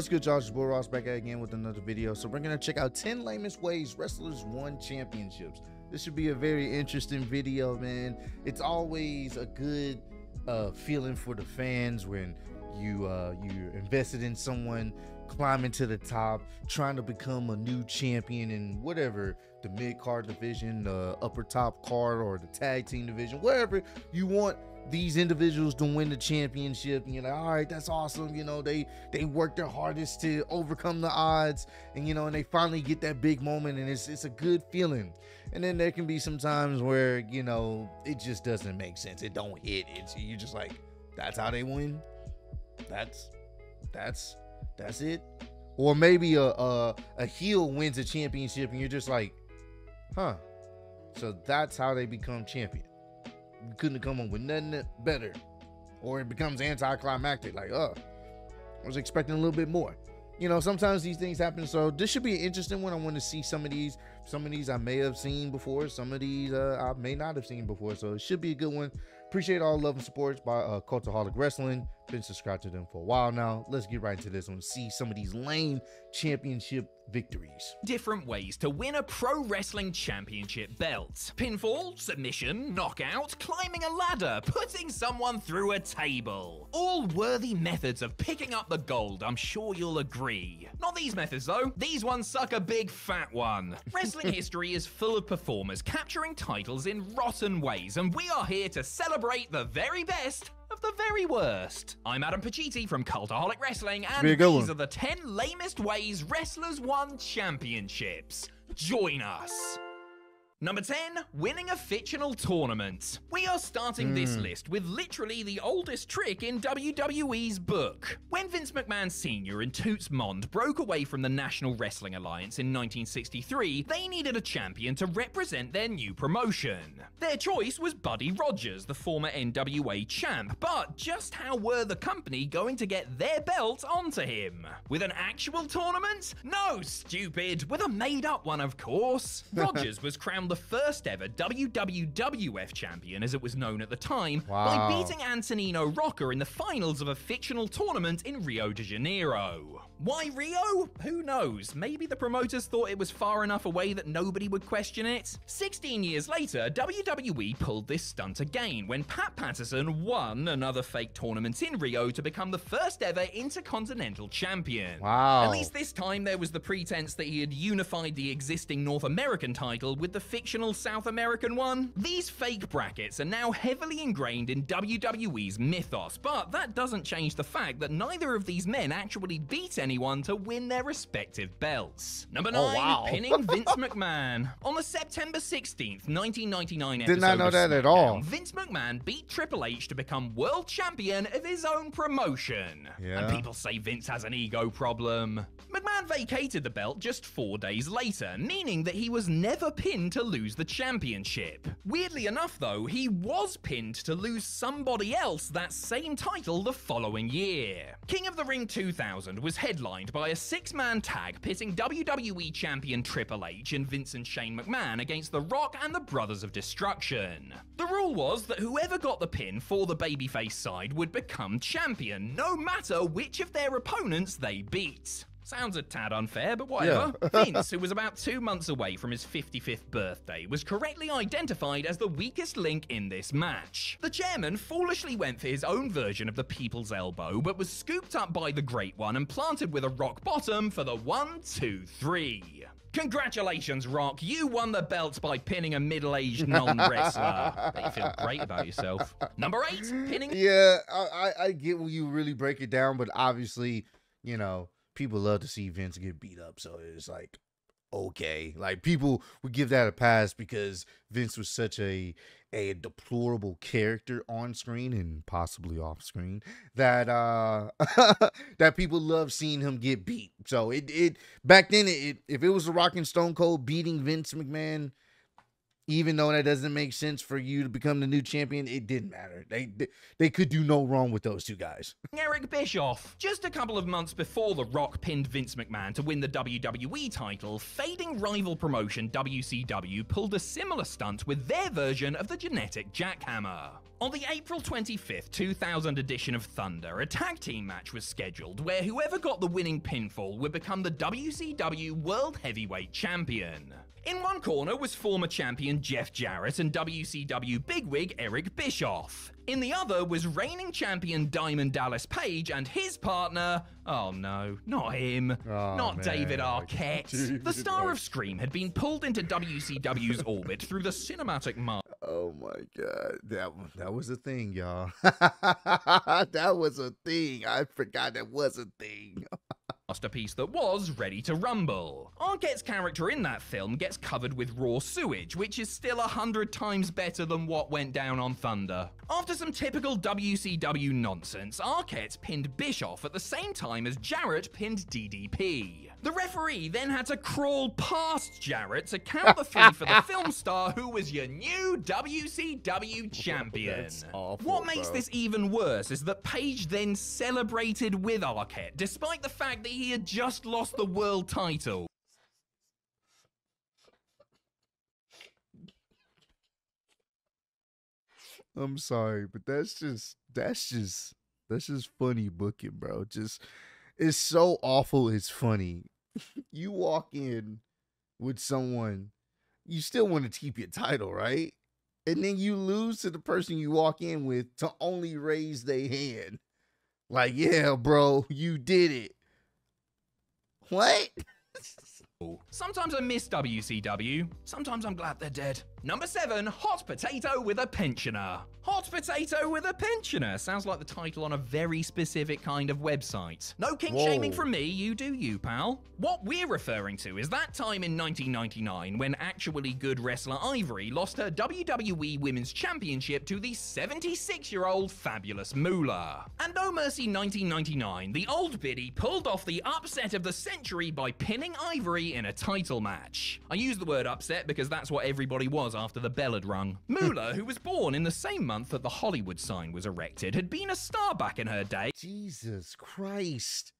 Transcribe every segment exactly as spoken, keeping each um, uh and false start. What's good, Josh Bull Ross back at again with another video. So we're gonna check out ten lamest ways wrestlers won championships. This should be a very interesting video, man. It's always a good uh, feeling for the fans when you uh, you're invested in someone climbing to the top, trying to become a new champion in whatever the mid card division, the upper top card, or the tag team division, wherever you want these individuals to win the championship. And you're like, all right, that's awesome. You know, they they work their hardest to overcome the odds, and you know, and they finally get that big moment, and it's it's a good feeling. And then there can be some times where, you know, it just doesn't make sense. It don't hit. It's you're just like, that's how they win. That's that's that's it. Or maybe a a, a heel wins a championship, and you're just like, huh? So that's how they become champion. You couldn't come up with nothing better. Or it becomes anticlimactic, like, oh, I was expecting a little bit more. You know, sometimes these things happen. So this should be an interesting one. I want to see some of these. Some of these I may have seen before. Some of these uh, I may not have seen before. So it should be a good one. Appreciate all love and support by uh, Cultaholic Wrestling. Been subscribed to them for a while now. Let's get right into this one. See some of these lame championship victories. Different ways to win a pro wrestling championship belt. Pinfall, submission, knockout, climbing a ladder, putting someone through a table. All worthy methods of picking up the gold, I'm sure you'll agree. Not these methods though. These ones suck a big fat one. Wrestling history is full of performers capturing titles in rotten ways, and we are here to celebrate the very best of the very worst. I'm Adam Pacitti from Cultaholic Wrestling, and these one. are the ten lamest ways wrestlers won championships. Join us. Number ten, winning a fictional tournament. We are starting mm. this list with literally the oldest trick in W W E's book. When Vince McMahon Senior and Toots Mond broke away from the National Wrestling Alliance in nineteen sixty-three, they needed a champion to represent their new promotion. Their choice was Buddy Rogers, the former N W A champ, but just how were the company going to get their belt onto him? With an actual tournament? No, stupid! With a made-up one, of course. Rogers was crowned the first ever W W F champion, as it was known at the time, wow. by beating Antonino Rocca in the finals of a fictional tournament in Rio de Janeiro. Why Rio? Who knows? Maybe the promoters thought it was far enough away that nobody would question it. sixteen years later, W W E pulled this stunt again when Pat Patterson won another fake tournament in Rio to become the first ever Intercontinental champion. Wow. At least this time there was the pretense that he had unified the existing North American title with the fictional fictional South American one. These fake brackets are now heavily ingrained in W W E's mythos, but that doesn't change the fact that neither of these men actually beat anyone to win their respective belts. Number nine, oh, wow. pinning Vince McMahon. On the September sixteenth, nineteen ninety-nine episode Did not know that at all. Vince McMahon beat Triple H to become world champion of his own promotion. Yeah. And people say Vince has an ego problem. McMahon vacated the belt just four days later, meaning that he was never pinned to lose the championship. Weirdly enough though, he was pinned to lose somebody else that same title the following year. King of the Ring two thousand was headlined by a six-man tag pitting W W E champion Triple H and Vince and Shane McMahon against The Rock and the Brothers of Destruction. The rule was that whoever got the pin for the babyface side would become champion, no matter which of their opponents they beat. Sounds a tad unfair, but whatever. Yeah. Vince, who was about two months away from his fifty-fifth birthday, was correctly identified as the weakest link in this match. The chairman foolishly went for his own version of the People's Elbow, but was scooped up by the Great One and planted with a rock bottom for the one, two, three. Congratulations, Rock. You won the belt by pinning a middle-aged non-wrestler. Bet you feel great about yourself. Number eight, pinning... Yeah, I, I get when you really break it down, but obviously, you know, people love to see Vince get beat up, so it's like, okay. Like, people would give that a pass because Vince was such a a deplorable character on screen and possibly off screen that uh that people love seeing him get beat. So it it back then, it if it was The Rock and Stone Cold beating Vince McMahon, even though that doesn't make sense for you to become the new champion, it didn't matter. They they could do no wrong with those two guys. Eric Bischoff. Just a couple of months before The Rock pinned Vince McMahon to win the W W E title, fading rival promotion W C W pulled a similar stunt with their version of the genetic jackhammer. On the April twenty-fifth, two thousand edition of Thunder, a tag team match was scheduled where whoever got the winning pinfall would become the W C W World Heavyweight Champion. In one corner was former champion Jeff Jarrett and W C W bigwig Eric Bischoff. In the other was reigning champion Diamond Dallas Page and his partner... Oh no, not him. Oh, not man. David Arquette. Dude. The star of Scream had been pulled into W C W's orbit through the cinematic mark. Oh my god. That, that was a thing, y'all. That was a thing. I forgot that was a thing. Masterpiece that was Ready to Rumble. Arquette's character in that film gets covered with raw sewage, which is still a hundred times better than what went down on Thunder. After some typical W C W nonsense, Arquette pinned Bischoff at the same time as Jarrett pinned D D P. The referee then had to crawl past Jarrett to count the three for the film star who was your new W C W champion. Oh, awful, what makes bro. this even worse is that Page then celebrated with Arquette, despite the fact that he had just lost the world title. I'm sorry, but that's just, that's just, that's just funny booking, bro. Just, it's so awful, it's funny. You walk in with someone, you still want to keep your title, right? And then you lose to the person you walk in with to only raise their hand. Like, yeah, bro, you did it. What? Sometimes I miss W C W. Sometimes I'm glad they're dead. Number seven, Hot Potato with a Pensioner. Hot Potato with a Pensioner sounds like the title on a very specific kind of website. No kink Whoa. shaming from me, you do you, pal. What we're referring to is that time in nineteen ninety-nine when actually good wrestler Ivory lost her W W E Women's Championship to the seventy-six-year-old Fabulous Moolah. And No Mercy nineteen ninety-nine, the old biddy pulled off the upset of the century by pinning Ivory in a title match. I use the word upset because that's what everybody was after the bell had rung. Moolah, who was born in the same month that the Hollywood sign was erected, had been a star back in her day. Jesus Christ.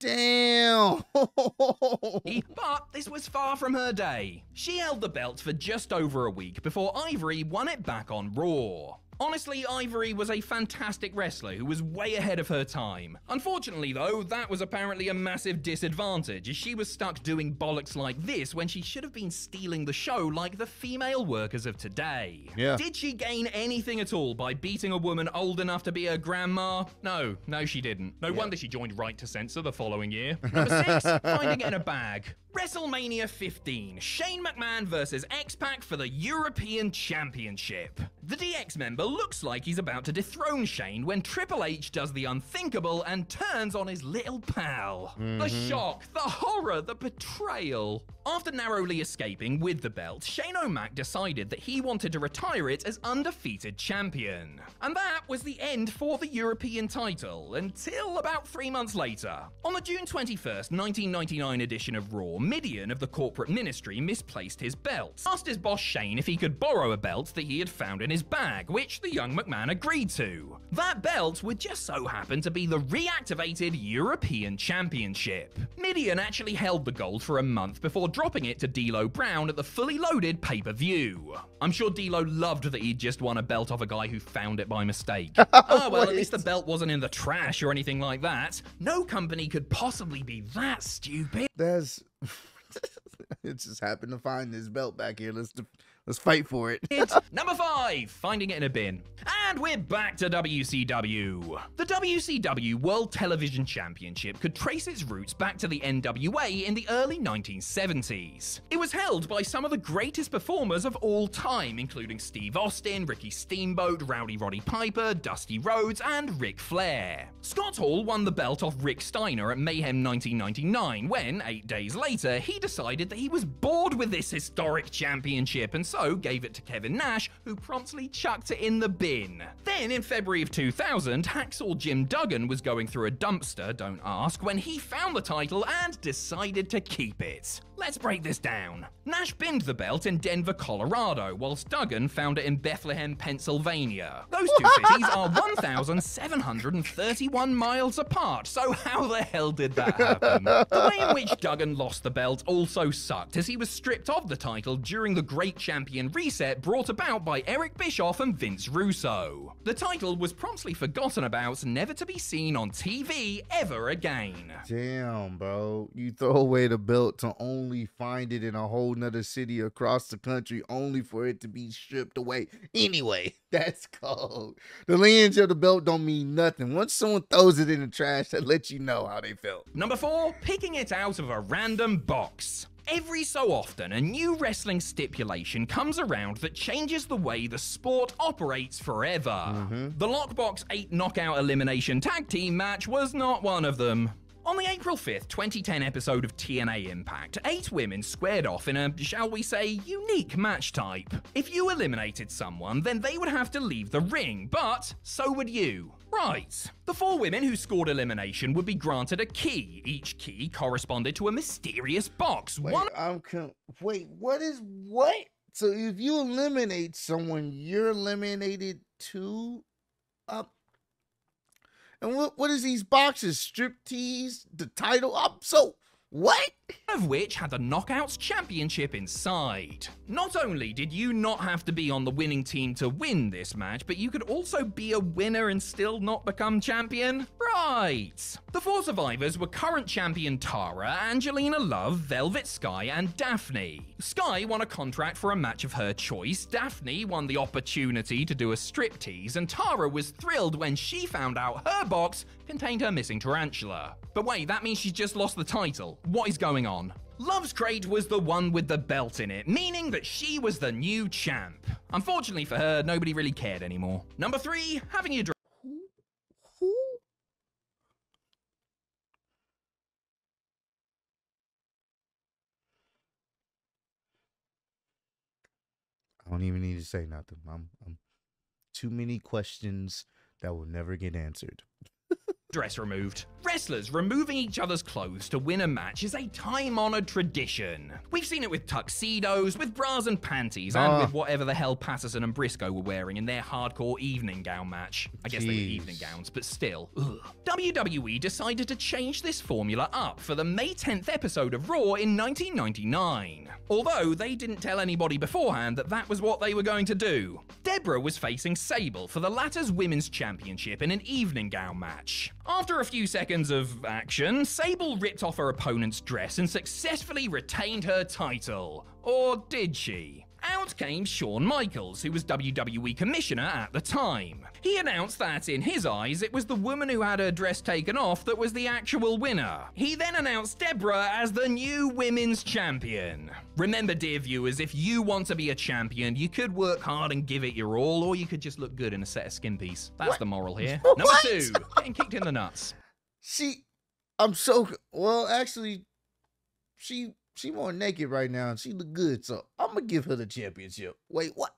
Damn. But this was far from her day. She held the belt for just over a week before Ivory won it back on Raw. Honestly, Ivory was a fantastic wrestler who was way ahead of her time. Unfortunately, though, that was apparently a massive disadvantage, as she was stuck doing bollocks like this when she should have been stealing the show like the female workers of today. Yeah. Did she gain anything at all by beating a woman old enough to be her grandma? No, no she didn't. No yeah. wonder she joined Right to Censor the following year. Number six, finding it in a bag. WrestleMania fifteen, Shane McMahon versus X-Pac for the European Championship. The D X member looks like he's about to dethrone Shane when Triple H does the unthinkable and turns on his little pal. Mm-hmm. The shock, the horror, the betrayal. After narrowly escaping with the belt, Shane O'Mac decided that he wanted to retire it as undefeated champion. And that was the end for the European title, until about three months later. On the June twenty-first, nineteen ninety-nine edition of Raw, Mideon of the corporate ministry misplaced his belt. Asked his boss Shane if he could borrow a belt that he had found in his bag, which the young McMahon agreed to. That belt would just so happen to be the reactivated European Championship. Mideon actually held the gold for a month before dropping it to D'Lo Brown at the Fully Loaded pay-per-view. I'm sure D'Lo loved that he'd just won a belt off a guy who found it by mistake. Oh, well, at least the belt wasn't in the trash or anything like that. No company could possibly be that stupid. There's... It just happened to find this belt back here. Let's let's fight for it. Number five, finding it in a bin. And we're back to W C W. The W C W World Television Championship could trace its roots back to the N W A in the early nineteen seventies. It was held by some of the greatest performers of all time, including Steve Austin, Ricky Steamboat, Rowdy Roddy Piper, Dusty Rhodes, and Ric Flair. Scott Hall won the belt off Rick Steiner at Mayhem nineteen ninety-nine when, eight days later, he decided that he was bored with this historic championship and so gave it to Kevin Nash, who promptly chucked it in the bin. Kane. Then in February of two thousand, Hacksaw Jim Duggan was going through a dumpster, don't ask, when he found the title and decided to keep it. Let's break this down. Nash binned the belt in Denver, Colorado, whilst Duggan found it in Bethlehem, Pennsylvania. Those two cities are one thousand seven hundred thirty-one miles apart, so how the hell did that happen? The way in which Duggan lost the belt also sucked, as he was stripped of the title during the Great Champion Reset brought about by Eric Bischoff and Vince Russo. The title was promptly forgotten about, never to be seen on T V ever again. Damn, bro. You throw away the belt to only find it in a whole nother city across the country, only for it to be stripped away. Anyway, that's cold. The lineage of the belt don't mean nothing. Once someone throws it in the trash, that lets you know how they felt. Number four, picking it out of a random box. Every so often, a new wrestling stipulation comes around that changes the way the sport operates forever. Mm-hmm. The Lockbox eight Knockout Elimination Tag Team match was not one of them. On the April fifth, twenty ten episode of T N A Impact, eight women squared off in a, shall we say, unique match type. If you eliminated someone, then they would have to leave the ring, but so would you. Right. The four women who scored elimination would be granted a key. Each key corresponded to a mysterious box. Wait, One I'm con- wait, what is what? So if you eliminate someone, you're eliminated too? Up. And what, what is these boxes? Striptease? The title? Up? So, what? One of which had the Knockouts Championship inside. Not only did you not have to be on the winning team to win this match, but you could also be a winner and still not become champion? Right! The four survivors were current champion Tara, Angelina Love, Velvet Sky, and Daffney. Sky won a contract for a match of her choice, Daffney won the opportunity to do a striptease, and Tara was thrilled when she found out her box contained her missing tarantula. But wait, that means she's just lost the title. What is going on? Love's crate was the one with the belt in it, meaning that she was the new champ. Unfortunately for her, nobody really cared anymore. Number three, having your I don't even need to say nothing. I'm, I'm too many questions that will never get answered. Dress removed. Wrestlers removing each other's clothes to win a match is a time-honored tradition. We've seen it with tuxedos, with bras and panties, and uh, with whatever the hell Patterson and Briscoe were wearing in their hardcore evening gown match. I guess geez. They were evening gowns, but still. Ugh. W W E decided to change this formula up for the May tenth episode of Raw in nineteen ninety-nine. Although they didn't tell anybody beforehand that that was what they were going to do. Debra was facing Sable for the latter's women's championship in an evening gown match. After a few seconds of action, Sable ripped off her opponent's dress and successfully retained her title. Or did she? Out came Shawn Michaels, who was W W E commissioner at the time. He announced that, in his eyes, it was the woman who had her dress taken off that was the actual winner. He then announced Debra as the new women's champion. Remember, dear viewers, if you want to be a champion, you could work hard and give it your all, or you could just look good in a set of skimpies. That's what? The moral here. Number what? two, getting kicked in the nuts. She, I'm so, well, actually, she... She more naked right now and she look good, so I'm gonna give her the championship. Wait, what?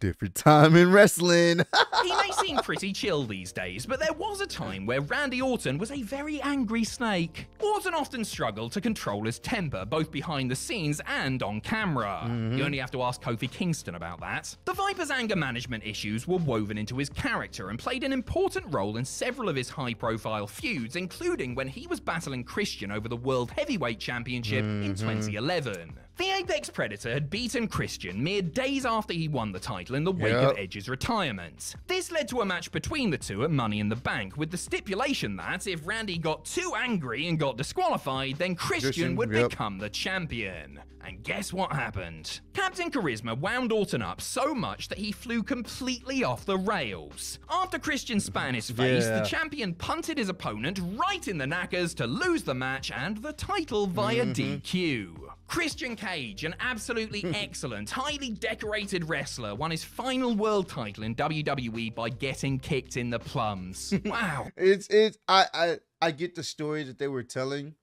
Different time in wrestling. He may seem pretty chill these days, but there was a time where Randy Orton was a very angry snake. Orton often struggled to control his temper, both behind the scenes and on camera. Mm-hmm. You only have to ask Kofi Kingston about that. The Viper's anger management issues were woven into his character and played an important role in several of his high-profile feuds, including when he was battling Christian over the World Heavyweight Championship mm-hmm. in twenty eleven. The Apex Predator had beaten Christian mere days after he won the title in the wake yep. of Edge's retirement. This led to a match between the two at Money in the Bank, with the stipulation that if Randy got too angry and got disqualified, then Christian, Christian would yep. become the champion. And guess what happened? Captain Charisma wound Orton up so much that he flew completely off the rails. After Christian span his face, yeah. the champion punted his opponent right in the knackers to lose the match and the title via mm-hmm. D Q. Christian Cage, an absolutely excellent, highly decorated wrestler, won his final world title in W W E by getting kicked in the plums. Wow. it's it's I, I I get the story that they were telling.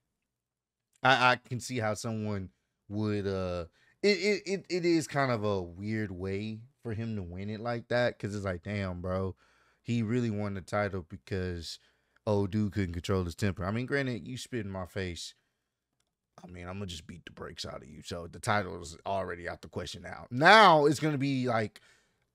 I I can see how someone would uh it it it, it is kind of a weird way for him to win it like that, because it's like, damn, bro, he really won the title because old dude couldn't control his temper. I mean, granted, you spit in my face, I mean, I'm going to just beat the brakes out of you. So the title is already out the question now. Now it's going to be like,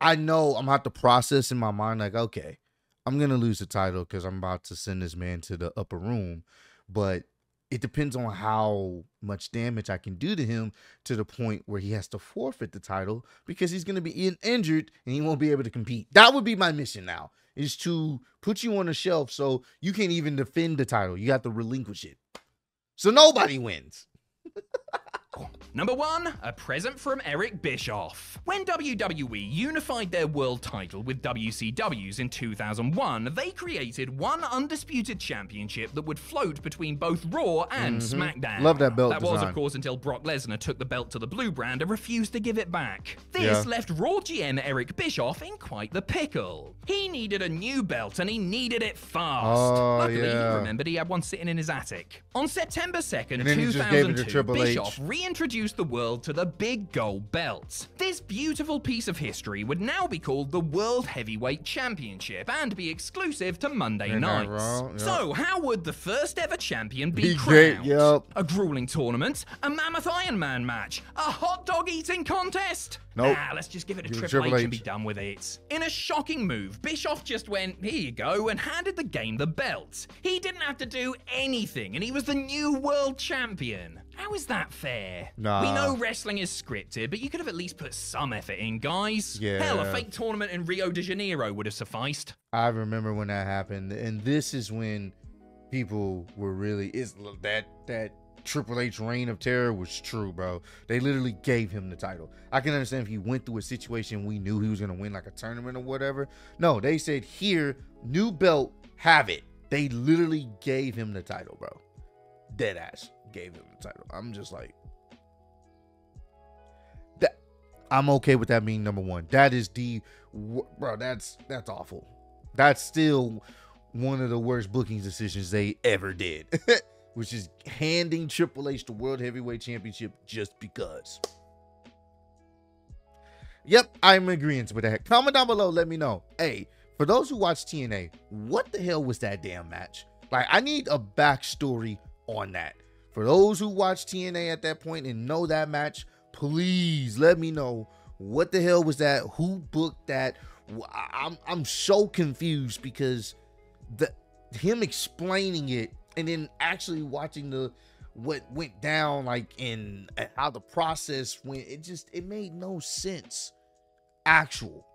I know I'm going to have to process in my mind, like, okay, I'm going to lose the title because I'm about to send this man to the upper room. But it depends on how much damage I can do to him to the point where he has to forfeit the title because he's going to be in injured and he won't be able to compete. That would be my mission now, is to put you on the shelf so you can't even defend the title. You have to relinquish it. So nobody wins. Number one, a present from Eric Bischoff. When W W E unified their world title with W C W's in two thousand one, they created one undisputed championship that would float between both Raw and mm-hmm. SmackDown. Love that belt That design. was, of course, until Brock Lesnar took the belt to the blue brand and refused to give it back. This yeah. left Raw G M Eric Bischoff in quite the pickle. He needed a new belt, and he needed it fast. Oh, Luckily, yeah. he remembered he had one sitting in his attic. On September second, two thousand two, Bischoff reintroduced the world to the big gold belt. This beautiful piece of history would now be called the World Heavyweight Championship and be exclusive to Monday Ain't nights. Yep. So how would the first ever champion be, be crowned? Great, yep. A grueling tournament, a mammoth Iron Man match, a hot dog eating contest? Nope. Nah, let's just give it a give Triple H and be done with it. In a shocking move, Bischoff just went, here you go, and handed the game the belt. He didn't have to do anything, and he was the new world champion. How is that fair? Nah. We know wrestling is scripted, but you could have at least put some effort in, guys. Yeah. Hell, a fake tournament in Rio de Janeiro would have sufficed. I remember when that happened, and this is when people were really... It's, that that Triple H reign of terror was true, bro. They literally gave him the title. I can understand if he went through a situation we knew he was going to win, like a tournament or whatever. No, they said, here, new belt, have it. They literally gave him the title, bro. Deadass. Gave him the title. I'm just like, that. I'm okay with that being number one. That is the bro. That's that's awful. That's still one of the worst bookings decisions they ever did, which is handing Triple H the World Heavyweight Championship just because. Yep, I'm agreeing with that. Comment down below. Let me know. Hey, for those who watch T N A, what the hell was that damn match? Like, I need a backstory on that. For those who watch T N A at that point and know that match, please let me know what the hell was that? Who booked that? I'm, I'm so confused because the him explaining it and then actually watching the what went down, like in how the process went, it just it made no sense. Actual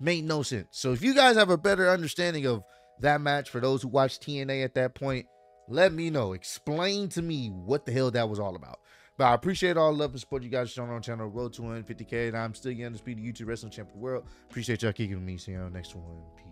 made no sense. So if you guys have a better understanding of that match, for those who watch T N A at that point, let me know. Explain to me what the hell that was all about. But I appreciate all the love and support you guys showing on our channel, Road to one fifty K, and I'm still getting to speed to YouTube Wrestling Champion World. Appreciate y'all kicking with me. See you on the next one. Peace.